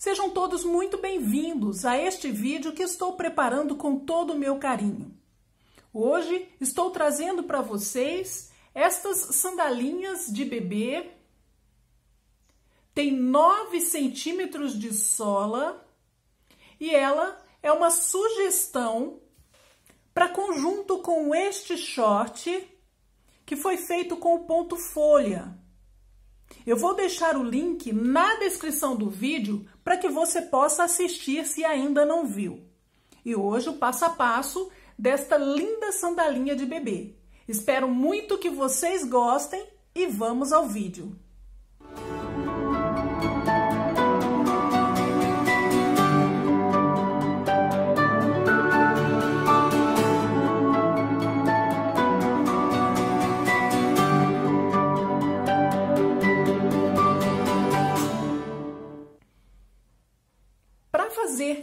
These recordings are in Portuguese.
Sejam todos muito bem-vindos a este vídeo que estou preparando com todo o meu carinho. Hoje estou trazendo para vocês estas sandalinhas de bebê. Tem 9 centímetros de sola e ela é uma sugestão para conjunto com este short que foi feito com o ponto folha. Eu vou deixar o link na descrição do vídeo para que você possa assistir se ainda não viu. E hoje o passo a passo desta linda sandalinha de bebê. Espero muito que vocês gostem e vamos ao vídeo.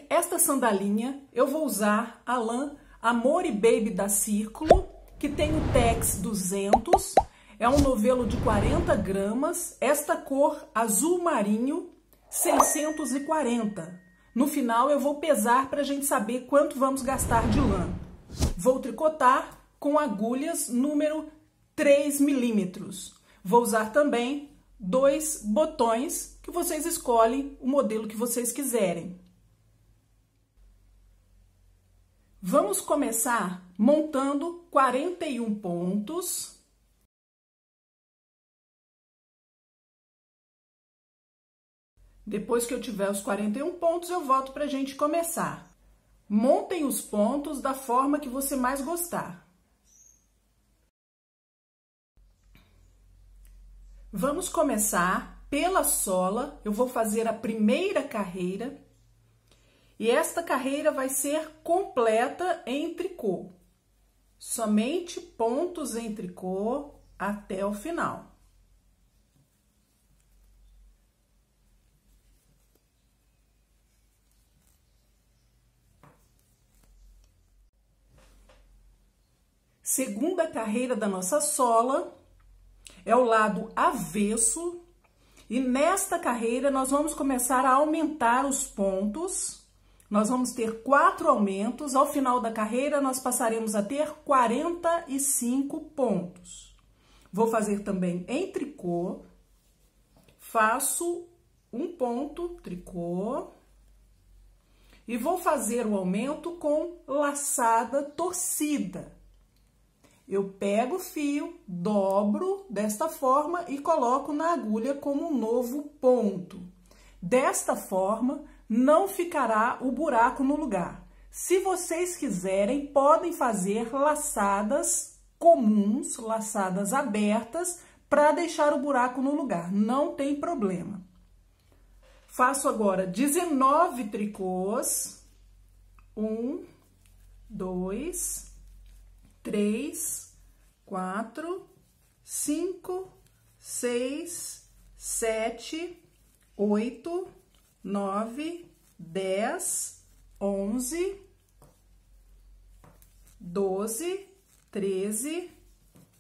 Esta sandalinha eu vou usar a lã Amor e Baby da Círculo, que tem o Tex 200, é um novelo de 40 gramas, esta cor azul marinho, 640. No final eu vou pesar para a gente saber quanto vamos gastar de lã. Vou tricotar com agulhas número 3 milímetros. Vou usar também 2 botões, que vocês escolhem o modelo que vocês quiserem. Vamos começar montando 41 pontos. Depois que eu tiver os 41 pontos, eu volto para a gente começar. Montem os pontos da forma que você mais gostar. Vamos começar pela sola. Eu vou fazer a primeira carreira. E esta carreira vai ser completa em tricô. Somente pontos em tricô até o final. Segunda carreira da nossa sola é o lado avesso. E nesta carreira nós vamos começar a aumentar os pontos. Nós vamos ter 4 aumentos, ao final da carreira nós passaremos a ter 45 pontos. Vou fazer também em tricô, faço um ponto tricô e vou fazer o aumento com laçada torcida. Eu pego o fio, dobro desta forma e coloco na agulha como um novo ponto. Desta forma, não ficará o buraco no lugar. Se vocês quiserem, podem fazer laçadas comuns, laçadas abertas, para deixar o buraco no lugar. Não tem problema. Faço agora 19 tricôs. 1, 2, 3, 4, 5, 6, 7, 8, 9, 10, 11, 12, 13,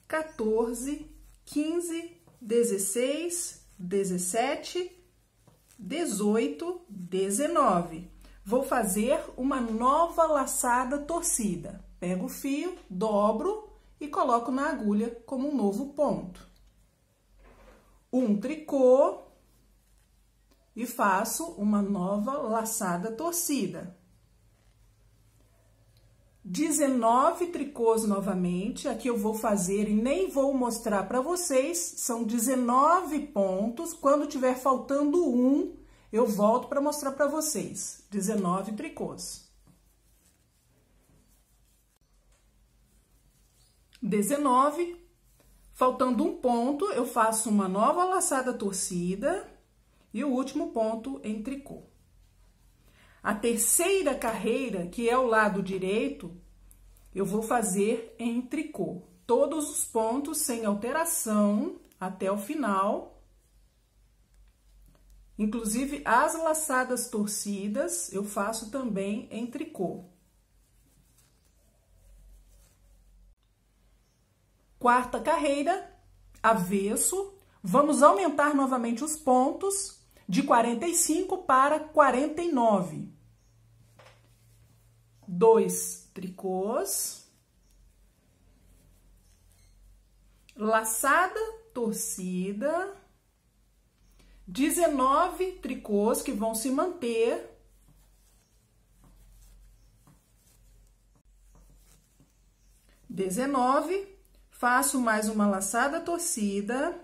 14, 15, 16, 17, 18, 19. Vou fazer uma nova laçada torcida. Pego o fio, dobro e coloco na agulha como um novo ponto. Um tricô. E faço uma nova laçada torcida. 19 tricôs novamente. Aqui eu vou fazer e nem vou mostrar para vocês. São 19 pontos. Quando tiver faltando um, eu volto para mostrar para vocês. 19 tricôs. 19. Faltando um ponto, eu faço uma nova laçada torcida. E o último ponto em tricô. A terceira carreira, que é o lado direito, eu vou fazer em tricô. Todos os pontos sem alteração até o final. Inclusive, as laçadas torcidas eu faço também em tricô. Quarta carreira, avesso. Vamos aumentar novamente os pontos. de 45 para 49. 2 tricôs, laçada, torcida, 19 tricôs que vão se manter. Faço mais uma laçada torcida,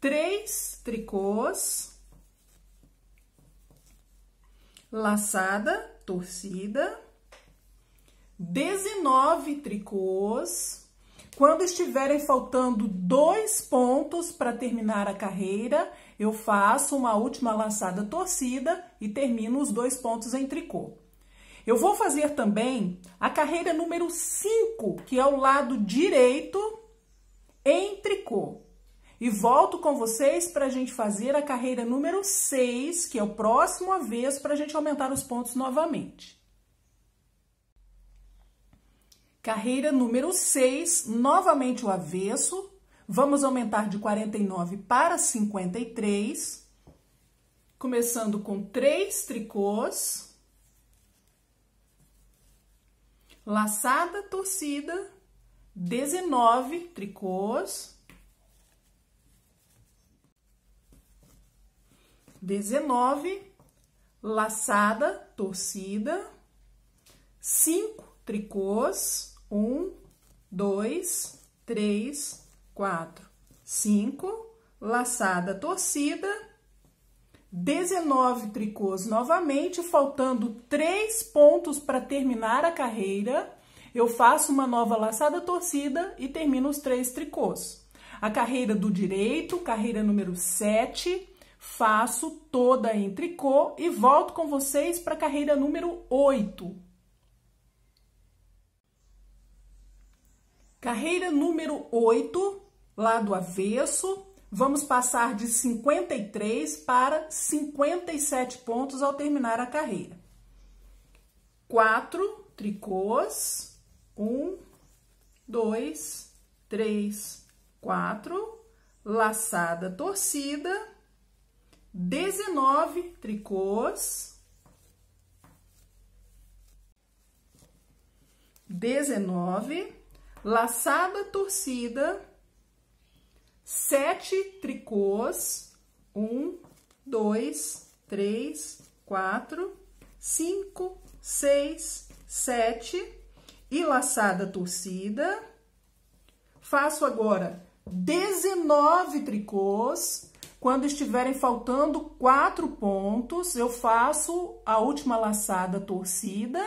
3 tricôs, laçada torcida, 19 tricôs. Quando estiverem faltando 2 pontos para terminar a carreira, eu faço uma última laçada torcida e termino os 2 pontos em tricô. Eu vou fazer também a carreira número 5, que é o lado direito, em tricô. E volto com vocês para a gente fazer a carreira número 6, que é o próximo avesso, para a gente aumentar os pontos novamente. Carreira número 6, novamente o avesso. Vamos aumentar de 49 para 53. Começando com 3 tricôs. Laçada, torcida, 19 tricôs, 19, laçada, torcida, 5 tricôs, 1, 2, 3, 4, 5, laçada, torcida, 19 tricôs novamente, faltando 3 pontos para terminar a carreira, eu faço uma nova laçada torcida e termino os 3 tricôs. A carreira do direito, carreira número 7, faço toda em tricô e volto com vocês para a carreira número 8. Carreira número 8, lado avesso. Vamos passar de 53 para 57 pontos ao terminar a carreira. 4 tricôs, 1, 2, 3, 4, laçada torcida, 19 tricôs, 19, laçada torcida, 7 tricôs, 1, 2, 3, 4, 5, 6, 7 e laçada torcida. Faço agora 19 tricôs. Quando estiverem faltando 4 pontos, eu faço a última laçada torcida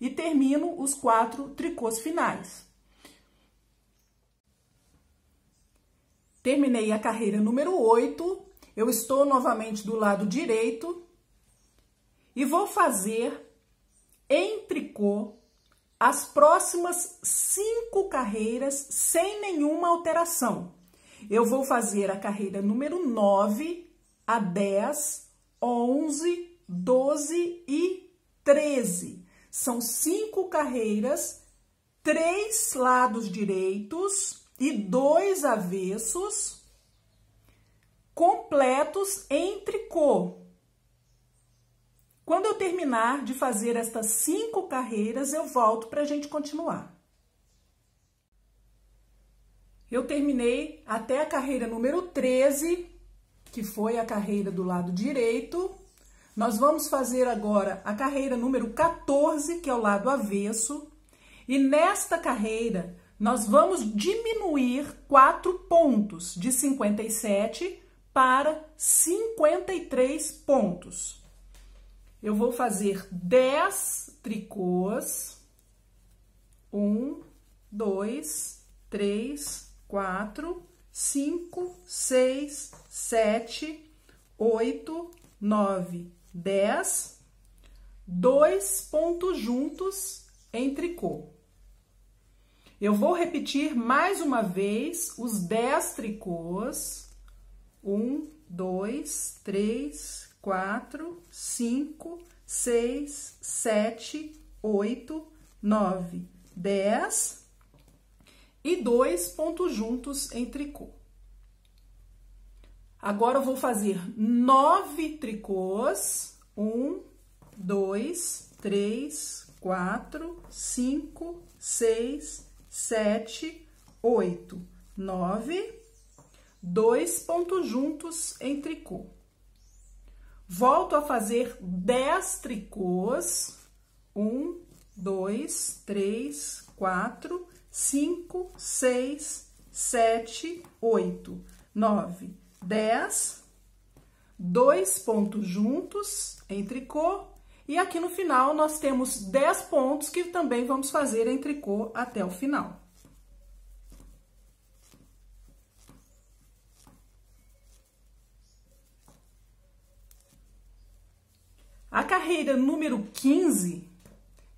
e termino os 4 tricôs finais. Terminei a carreira número 8, eu estou novamente do lado direito e vou fazer em tricô as próximas 5 carreiras sem nenhuma alteração. Eu vou fazer a carreira número 9, a 10, 11, 12 e 13. São 5 carreiras, 3 lados direitos e 2 avessos completos em tricô. Quando eu terminar de fazer estas 5 carreiras, eu volto para a gente continuar. Eu terminei até a carreira número 13, que foi a carreira do lado direito. Nós vamos fazer agora a carreira número 14, que é o lado avesso. E nesta carreira, nós vamos diminuir 4 pontos, de 57 para 53 pontos. Eu vou fazer 10 tricôs, 1, 2, 3, 4, 5, 6, 7, 8, 9, 10, 2 pontos juntos em tricô. Eu vou repetir mais uma vez os 10 tricôs, 1, 2, 3, 4, 5, 6, 7, 8, 9, 10 e 2 pontos juntos em tricô. Agora eu vou fazer 9 tricôs. 1, 2, 3, 4, 5, 6, 7, 8, 9. 2 pontos juntos em tricô. Volto a fazer 10 tricôs. 1, 2, 3, 4, 5, 6, 7, 8, 9, 10. 2 pontos juntos em tricô. E aqui no final nós temos 10 pontos que também vamos fazer em tricô até o final. A carreira número 15,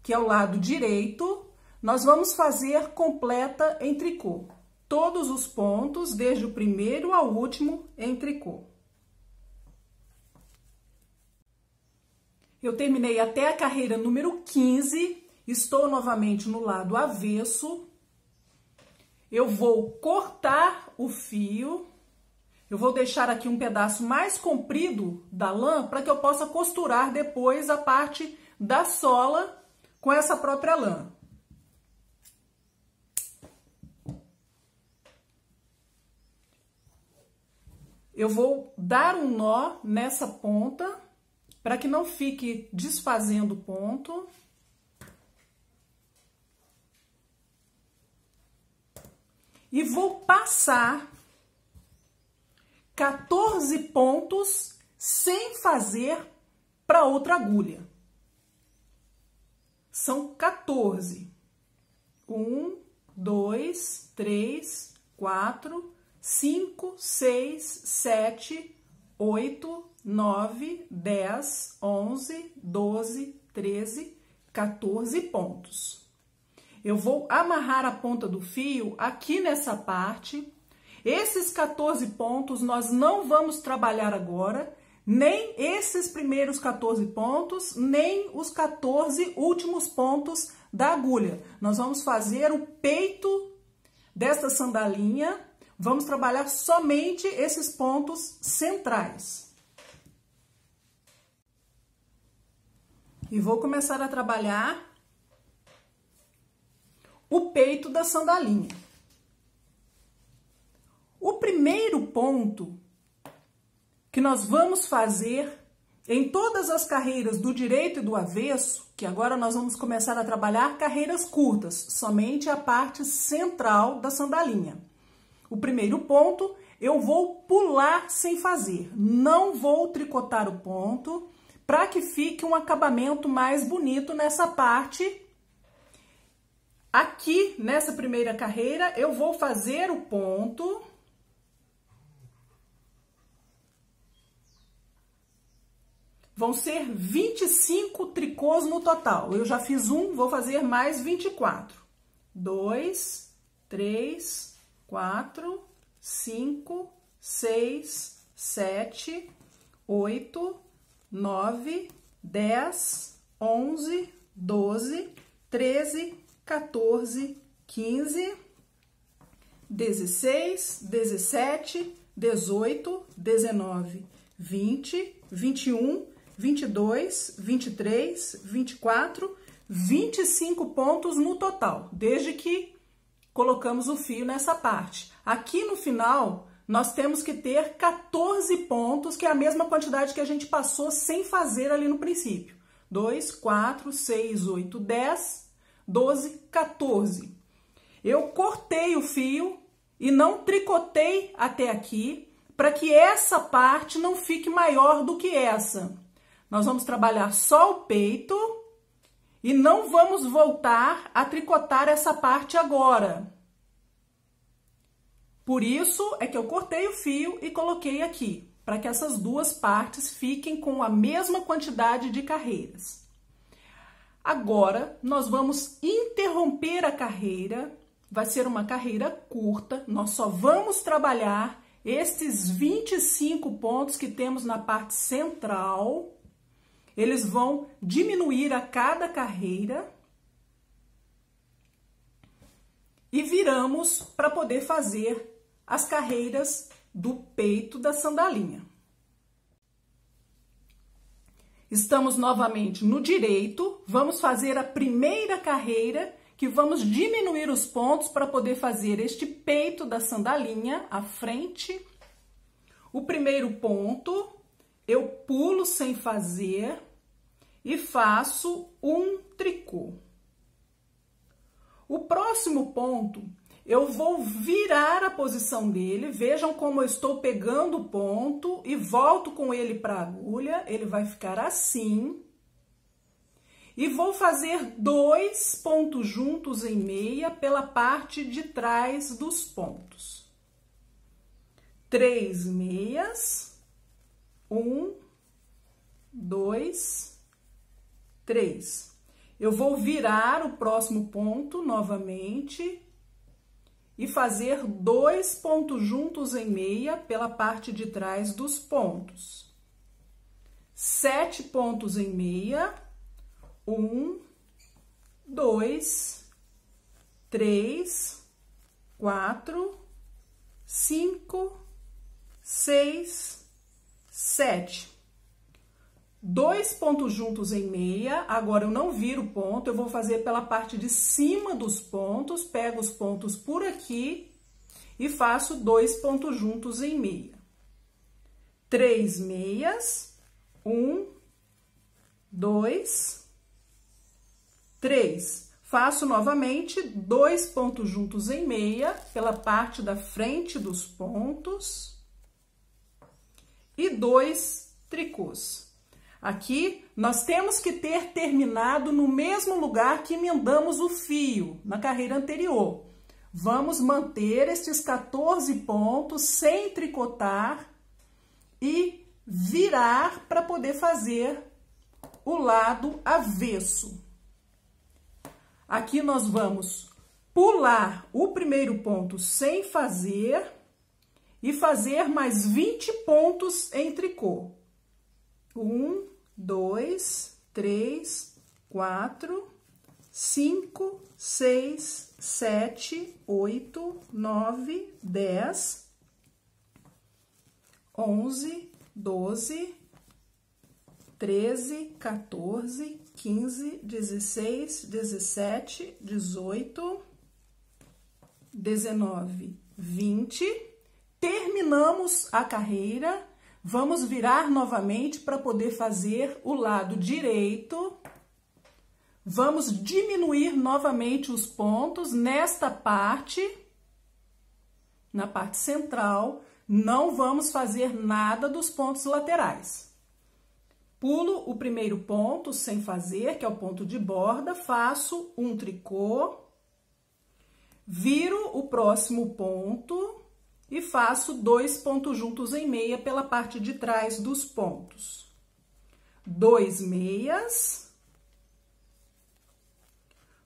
que é o lado direito, nós vamos fazer completa em tricô. Todos os pontos, desde o primeiro ao último, em tricô. Eu terminei até a carreira número 15, estou novamente no lado avesso. Eu vou cortar o fio. Eu vou deixar aqui um pedaço mais comprido da lã para que eu possa costurar depois a parte da sola com essa própria lã. Eu vou dar um nó nessa ponta para que não fique desfazendo o ponto. E vou passar 14 pontos sem fazer para outra agulha. São 14. 1, 2, 3, 4, 5, 6, 7, 8, 9, 10, 11, 12, 13, 14 pontos. Eu vou amarrar a ponta do fio aqui nessa parte. Esses 14 pontos nós não vamos trabalhar agora, nem esses primeiros 14 pontos, nem os 14 últimos pontos da agulha. Nós vamos fazer o peito desta sandalinha, vamos trabalhar somente esses pontos centrais. E vou começar a trabalhar o peito da sandalinha. O primeiro ponto que nós vamos fazer em todas as carreiras do direito e do avesso, que agora nós vamos começar a trabalhar carreiras curtas, somente a parte central da sandalinha. O primeiro ponto eu vou pular sem fazer, não vou tricotar o ponto para que fique um acabamento mais bonito nessa parte. Aqui nessa primeira carreira eu vou fazer o ponto. Vão ser 25 tricôs no total. Eu já fiz um, vou fazer mais 24. 2, 3, 4, 5, 6, 7, 8, 9, 10, 11, 12, 13, 14, 15, 16, 17, 18, 19, 20, 21, 22, 23, 24, 25 pontos no total, desde que colocamos o fio nessa parte. Aqui no final, nós temos que ter 14 pontos, que é a mesma quantidade que a gente passou sem fazer ali no princípio. 2, 4, 6, 8, 10, 12, 14. Eu cortei o fio e não tricotei até aqui, para que essa parte não fique maior do que essa. Nós vamos trabalhar só o peito e não vamos voltar a tricotar essa parte agora. Por isso é que eu cortei o fio e coloquei aqui, para que essas duas partes fiquem com a mesma quantidade de carreiras. Agora, nós vamos interromper a carreira, vai ser uma carreira curta, nós só vamos trabalhar estes 25 pontos que temos na parte central, eles vão diminuir a cada carreira. E viramos para poder fazer as carreiras do peito da sandalinha. Estamos novamente no direito, vamos fazer a primeira carreira, que vamos diminuir os pontos para poder fazer este peito da sandalinha à frente. O primeiro ponto, eu pulo sem fazer e faço um tricô. O próximo ponto, eu vou virar a posição dele, vejam como eu estou pegando o ponto e volto com ele para a agulha, ele vai ficar assim. E vou fazer dois pontos juntos em meia pela parte de trás dos pontos. Três meias, um, dois, três. Eu vou virar o próximo ponto novamente e fazer dois pontos juntos em meia pela parte de trás dos pontos. Sete pontos em meia. Um, dois, três, quatro, cinco, seis, sete. Dois pontos juntos em meia, agora eu não viro o ponto, eu vou fazer pela parte de cima dos pontos, pego os pontos por aqui e faço dois pontos juntos em meia. Três meias, um, dois... 3, faço novamente dois pontos juntos em meia pela parte da frente dos pontos e dois tricôs. Aqui, nós temos que ter terminado no mesmo lugar que emendamos o fio na carreira anterior. Vamos manter estes 14 pontos sem tricotar e virar para poder fazer o lado avesso. Aqui nós vamos pular o primeiro ponto sem fazer e fazer mais 20 pontos em tricô. 1, 2, 3, 4, 5, 6, 7, 8, 9, 10, 11, 12, 13, 14, 15, 16, 17, 18, 19, 20. Terminamos a carreira, vamos virar novamente para poder fazer o lado direito. Vamos diminuir novamente os pontos nesta parte, na parte central, não vamos fazer nada dos pontos laterais. Pulo o primeiro ponto sem fazer, que é o ponto de borda, faço um tricô, viro o próximo ponto e faço dois pontos juntos em meia pela parte de trás dos pontos. Dois meias,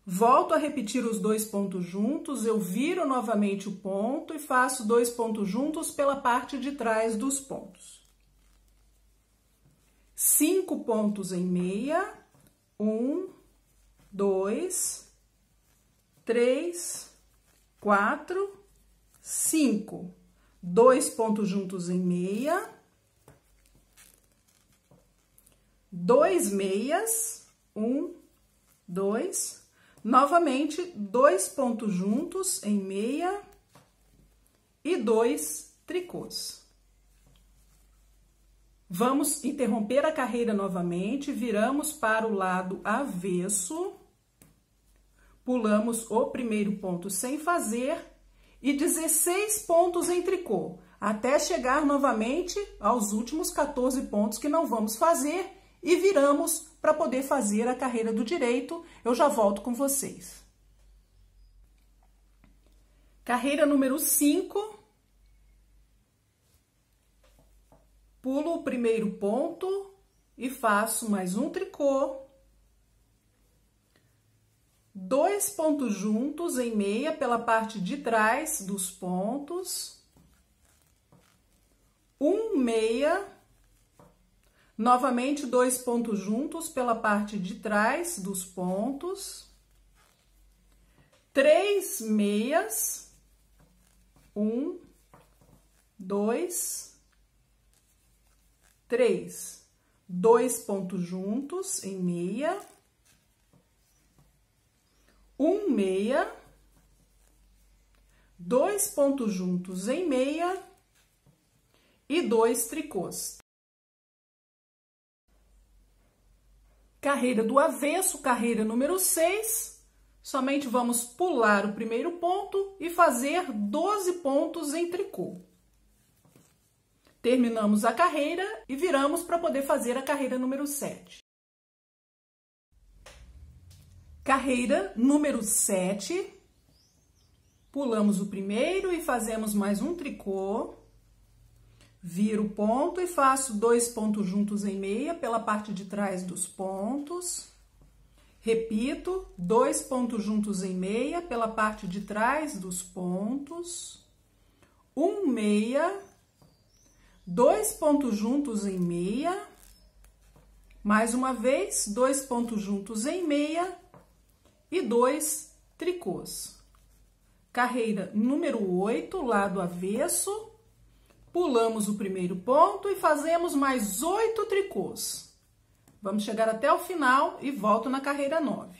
volto a repetir os dois pontos juntos, eu viro novamente o ponto e faço dois pontos juntos pela parte de trás dos pontos. 5 pontos em meia, 1, 2, 3, 4, 5, 2 pontos juntos em meia, 2 meias, 1, 2, novamente 2 pontos juntos em meia e 2 tricôs. Vamos interromper a carreira novamente, viramos para o lado avesso, pulamos o primeiro ponto sem fazer e 16 pontos em tricô, até chegar novamente aos últimos 14 pontos que não vamos fazer e viramos para poder fazer a carreira do direito. Eu já volto com vocês. Carreira número 5. Pulo o primeiro ponto e faço mais um tricô. Dois pontos juntos em meia pela parte de trás dos pontos. Um meia. Novamente dois pontos juntos pela parte de trás dos pontos. Três meias. Um, 2, 3. 2 pontos juntos em meia, 1 meia, 2 pontos juntos em meia e 2 tricôs. Carreira do avesso, carreira número 6, somente vamos pular o primeiro ponto e fazer 12 pontos em tricô. Terminamos a carreira e viramos para poder fazer a carreira número 7. Carreira número 7, pulamos o primeiro e fazemos mais um tricô. Viro o ponto e faço 2 pontos juntos em meia pela parte de trás dos pontos. Repito, 2 pontos juntos em meia pela parte de trás dos pontos. 1 meia, 2 pontos juntos em meia. Mais uma vez, 2 pontos juntos em meia e 2 tricôs. Carreira número 8, lado avesso. Pulamos o primeiro ponto e fazemos mais 8 tricôs. Vamos chegar até o final e volto na carreira 9.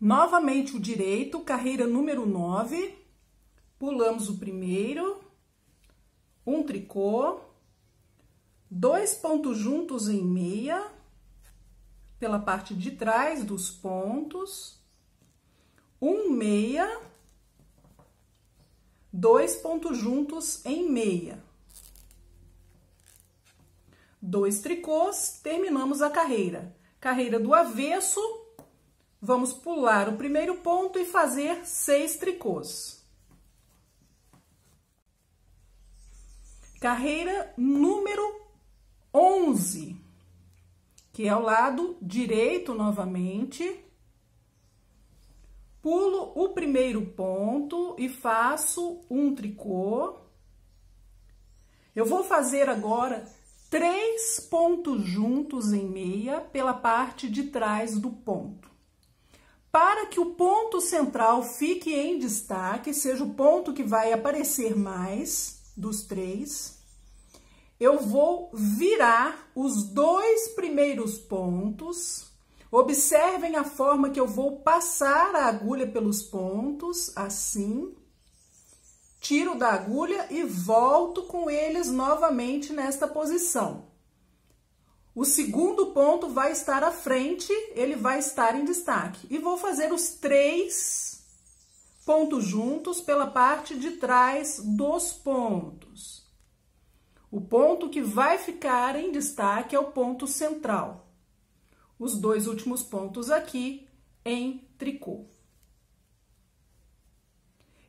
Novamente o direito, carreira número 9. Pulamos o primeiro, um tricô, 2 pontos juntos em meia, pela parte de trás dos pontos. 1 meia, 2 pontos juntos em meia, 2 tricôs, terminamos a carreira. Carreira do avesso, vamos pular o primeiro ponto e fazer 6 tricôs. Carreira número 11, que é o lado direito novamente. Pulo o primeiro ponto e faço um tricô. Eu vou fazer agora 3 pontos juntos em meia pela parte de trás do ponto. Para que o ponto central fique em destaque, seja o ponto que vai aparecer mais dos 3, eu vou virar os 2 primeiros pontos. Observem a forma que eu vou passar a agulha pelos pontos, assim. Tiro da agulha e volto com eles novamente nesta posição. O segundo ponto vai estar à frente, ele vai estar em destaque. E vou fazer os 3 pontos juntos pela parte de trás dos pontos. O ponto que vai ficar em destaque é o ponto central. Os 2 últimos pontos aqui em tricô.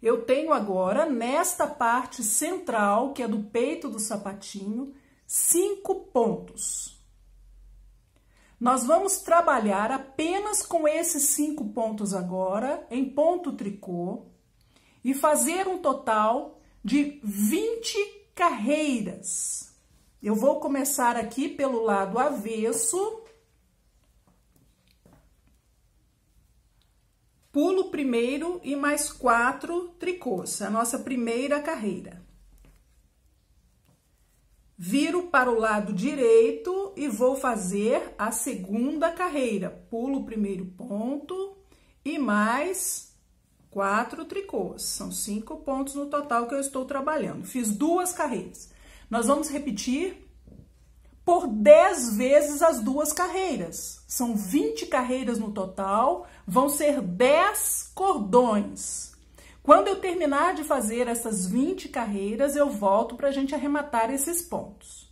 Eu tenho agora, nesta parte central, que é do peito do sapatinho, 5 pontos. Nós vamos trabalhar apenas com esses 5 pontos agora, em ponto tricô, e fazer um total de 20 carreiras. Eu vou começar aqui pelo lado avesso. Pulo o primeiro e mais 4 tricôs, a nossa primeira carreira. Viro para o lado direito e vou fazer a segunda carreira. Pulo o primeiro ponto e mais 4 tricôs. São 5 pontos no total que eu estou trabalhando. Fiz 2 carreiras. Nós vamos repetir por 10 vezes as 2 carreiras. São 20 carreiras no total, vão ser 10 cordões. Quando eu terminar de fazer essas 20 carreiras, eu volto para a gente arrematar esses pontos.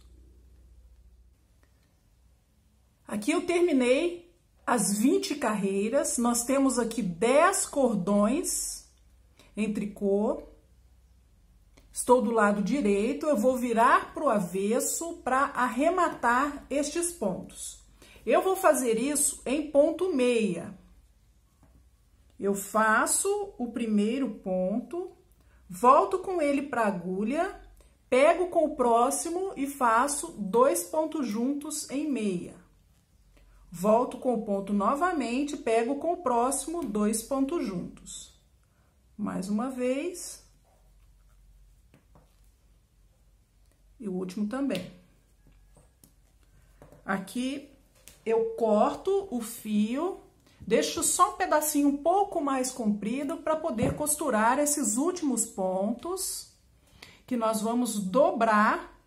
Aqui eu terminei as 20 carreiras, nós temos aqui 10 cordões em tricô. Estou do lado direito, eu vou virar para o avesso para arrematar estes pontos. Eu vou fazer isso em ponto meia. Eu faço o primeiro ponto, volto com ele para a agulha, pego com o próximo e faço 2 pontos juntos em meia. Volto com o ponto novamente, pego com o próximo, 2 pontos juntos. mais uma vez. E o último também. Aqui eu corto o fio, deixo só um pedacinho um pouco mais comprido para poder costurar esses últimos pontos, que nós vamos dobrar,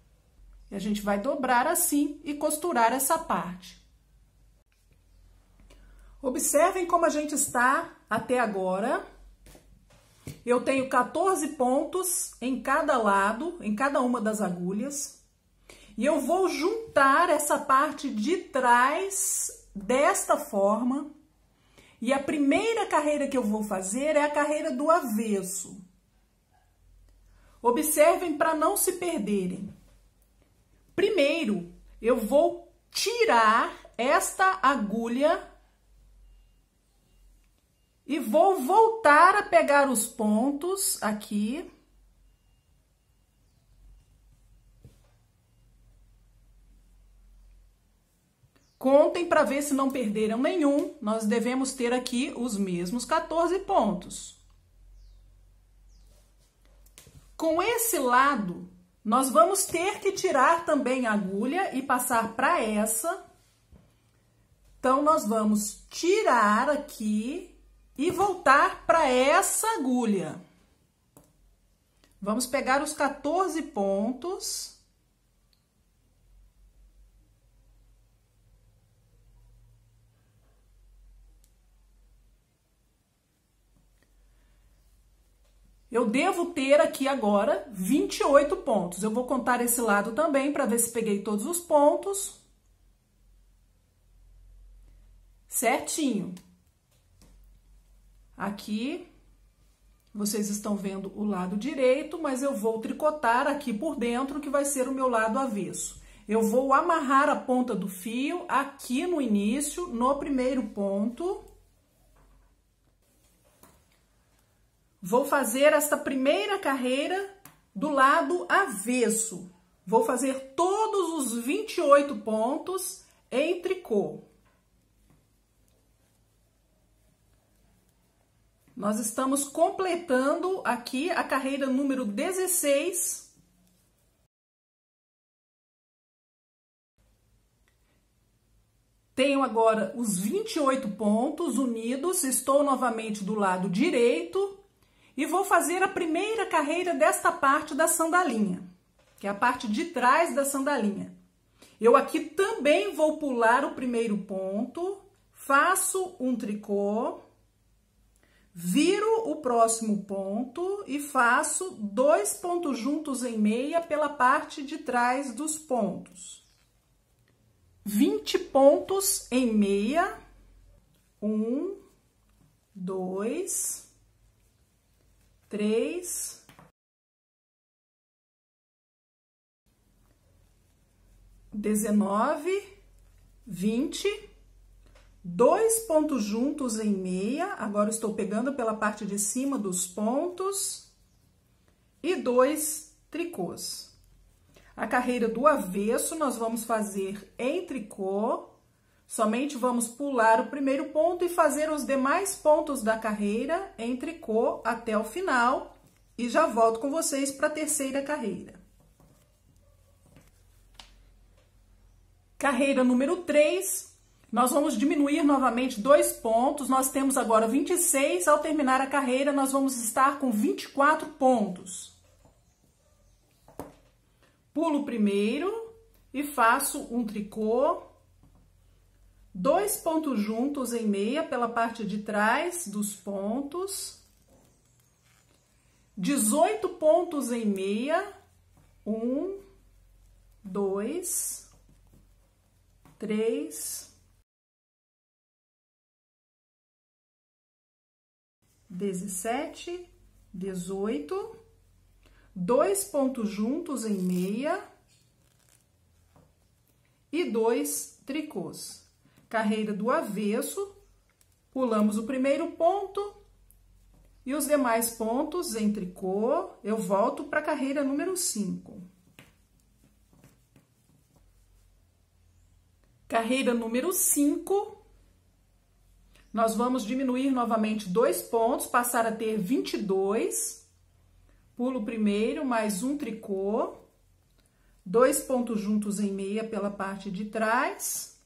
e a gente vai dobrar assim e costurar essa parte. Observem como a gente está até agora. Eu tenho 14 pontos em cada lado, em cada uma das agulhas. E eu vou juntar essa parte de trás desta forma. E a primeira carreira que eu vou fazer é a carreira do avesso. Observem para não se perderem. Primeiro, eu vou tirar esta agulha e vou voltar a pegar os pontos aqui. Contem para ver se não perderam nenhum. Nós devemos ter aqui os mesmos 14 pontos. Com esse lado, nós vamos ter que tirar também a agulha e passar para essa. Então, nós vamos tirar aqui e voltar para essa agulha. Vamos pegar os 14 pontos. Eu devo ter aqui agora 28 pontos. Eu vou contar esse lado também para ver se peguei todos os pontos. Certinho. Aqui, vocês estão vendo o lado direito, mas eu vou tricotar aqui por dentro, que vai ser o meu lado avesso. Eu vou amarrar a ponta do fio aqui no início, no primeiro ponto. Vou fazer esta primeira carreira do lado avesso. Vou fazer todos os 28 pontos em tricô. Nós estamos completando aqui a carreira número 16. Tenho agora os 28 pontos unidos, estou novamente do lado direito e vou fazer a primeira carreira desta parte da sandalinha, que é a parte de trás da sandalinha. Eu aqui também vou pular o primeiro ponto, faço um tricô, viro o próximo ponto e faço dois pontos juntos em meia pela parte de trás dos pontos. 20 pontos em meia. 1, 2, 3. (19, 20). 2 pontos juntos em meia, agora estou pegando pela parte de cima dos pontos, e 2 tricôs. A carreira do avesso nós vamos fazer em tricô, somente vamos pular o primeiro ponto e fazer os demais pontos da carreira em tricô até o final, e já volto com vocês para a terceira carreira. Carreira número 3. Nós vamos diminuir novamente 2 pontos, nós temos agora 26, ao terminar a carreira nós vamos estar com 24 pontos. Pulo o primeiro e faço um tricô, 2 pontos juntos em meia pela parte de trás dos pontos, 18 pontos em meia, 1, 2, 3... 17, 18, 2 pontos juntos em meia e 2 tricôs. Carreira do avesso, pulamos o primeiro ponto e os demais pontos em tricô, eu volto para a carreira número 5. Carreira número 5. Nós vamos diminuir novamente 2 pontos, passar a ter 22. Pulo primeiro, mais um tricô. 2 pontos juntos em meia pela parte de trás.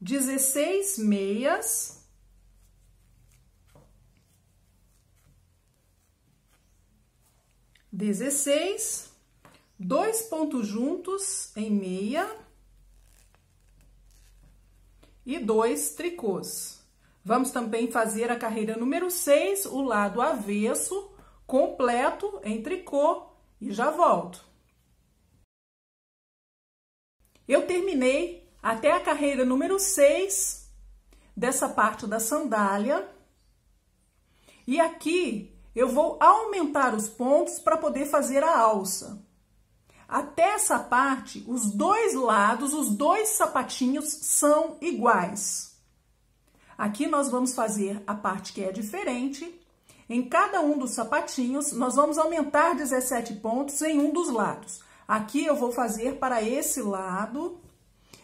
16 meias. Dezesseis, 2 pontos juntos em meia e 2 tricôs. Vamos também fazer a carreira número 6, o lado avesso, completo em tricô e já volto. Eu terminei até a carreira número 6 dessa parte da sandália e aqui eu vou aumentar os pontos para poder fazer a alça. Até essa parte, os 2 lados, os 2 sapatinhos são iguais. Aqui nós vamos fazer a parte que é diferente. Em cada um dos sapatinhos, nós vamos aumentar 17 pontos em um dos lados. Aqui eu vou fazer para esse lado.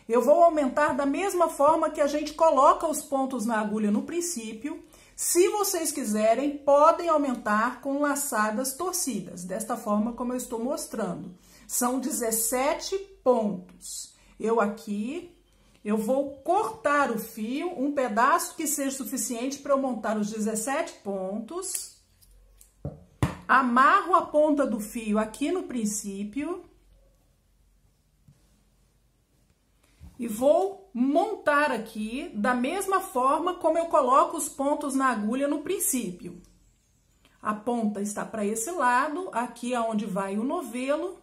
Eu vou aumentar da mesma forma que a gente coloca os pontos na agulha no princípio. Se vocês quiserem, podem aumentar com laçadas torcidas, desta forma como eu estou mostrando. São 17 pontos. Eu vou cortar o fio, um pedaço que seja suficiente para eu montar os 17 pontos. Amarro a ponta do fio aqui no princípio. E vou montar aqui da mesma forma como eu coloco os pontos na agulha no princípio. A ponta está para esse lado, aqui aonde vai o novelo.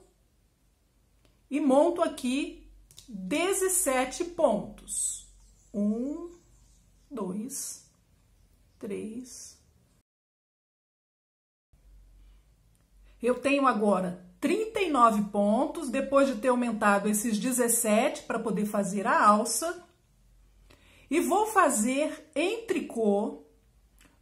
E monto aqui 17 pontos. 1, 2, 3. Eu tenho agora 39 pontos, depois de ter aumentado esses 17 para poder fazer a alça. E vou fazer em tricô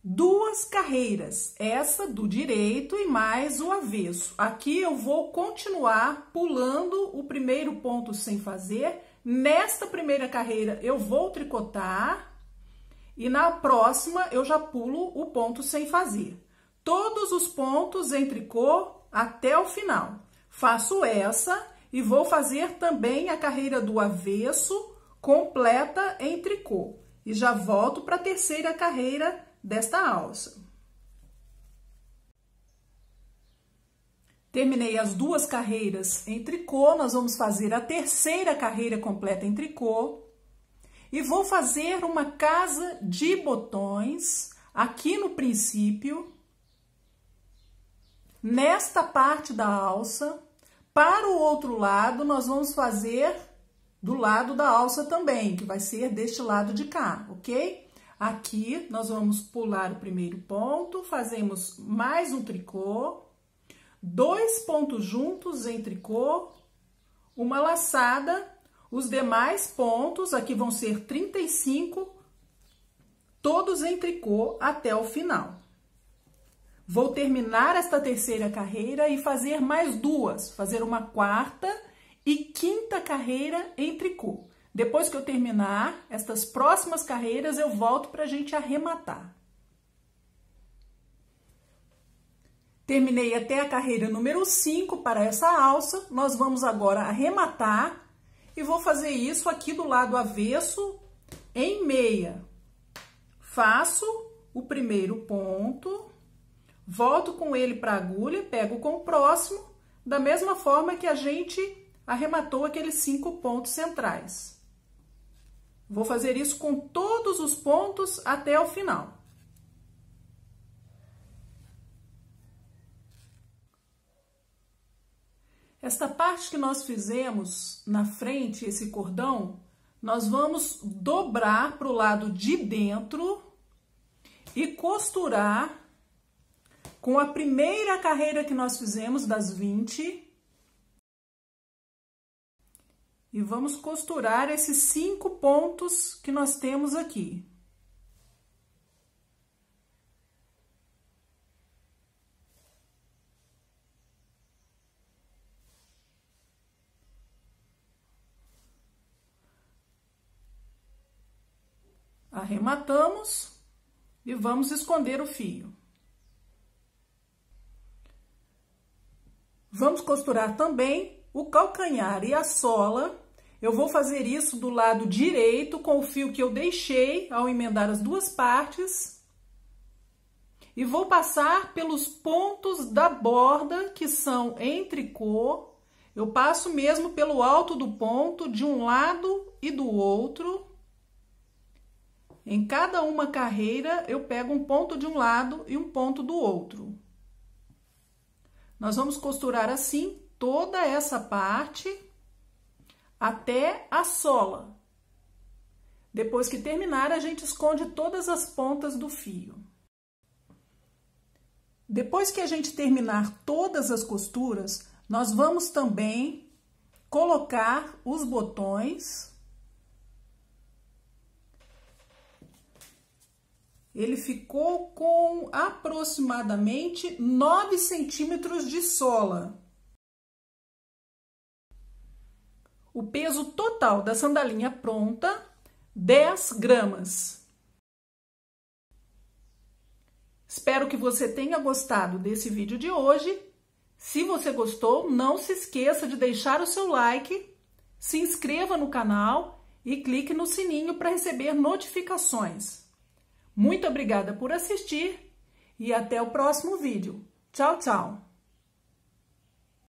2 carreiras, essa do direito e mais o avesso. Aqui eu vou continuar pulando o primeiro ponto sem fazer. Nesta primeira carreira eu vou tricotar e na próxima eu já pulo o ponto sem fazer. Todos os pontos em tricô até o final. Faço essa e vou fazer também a carreira do avesso completa em tricô. E já volto para a terceira carreira desta alça. Terminei as 2 carreiras em tricô, nós vamos fazer a terceira carreira completa em tricô. E vou fazer uma casa de botões aqui no princípio. Nesta parte da alça, para o outro lado, nós vamos fazer do lado da alça também, que vai ser deste lado de cá, ok? Aqui, nós vamos pular o primeiro ponto, fazemos mais um tricô, 2 pontos juntos em tricô, uma laçada, os demais pontos, aqui vão ser 35, todos em tricô até o final. Vou terminar esta terceira carreira e fazer mais 2, fazer uma 4ª e 5ª carreira em tricô. Depois que eu terminar estas próximas carreiras, eu volto para a gente arrematar. Terminei até a carreira número 5 para essa alça, nós vamos agora arrematar e vou fazer isso aqui do lado avesso em meia. Faço o primeiro ponto. Volto com ele para a agulha, pego com o próximo, da mesma forma que a gente arrematou aqueles 5 pontos centrais. Vou fazer isso com todos os pontos até o final. Esta parte que nós fizemos na frente, esse cordão, nós vamos dobrar para o lado de dentro e costurar com a primeira carreira que nós fizemos, das 20. E vamos costurar esses 5 pontos que nós temos aqui. Arrematamos e vamos esconder o fio. Vamos costurar também o calcanhar e a sola. Eu vou fazer isso do lado direito com o fio que eu deixei ao emendar as duas partes. E vou passar pelos pontos da borda, que são em tricô. Eu passo mesmo pelo alto do ponto, de um lado e do outro. Em cada uma carreira, eu pego um ponto de um lado e um ponto do outro. Nós vamos costurar assim toda essa parte até a sola. Depois que terminar, a gente esconde todas as pontas do fio. Depois que a gente terminar todas as costuras, nós vamos também colocar os botões. Ele ficou com aproximadamente 9 centímetros de sola. O peso total da sandalinha pronta, 10 gramas. Espero que você tenha gostado desse vídeo de hoje. Se você gostou, não se esqueça de deixar o seu like, se inscreva no canal e clique no sininho para receber notificações. Muito obrigada por assistir e até o próximo vídeo. Tchau, tchau!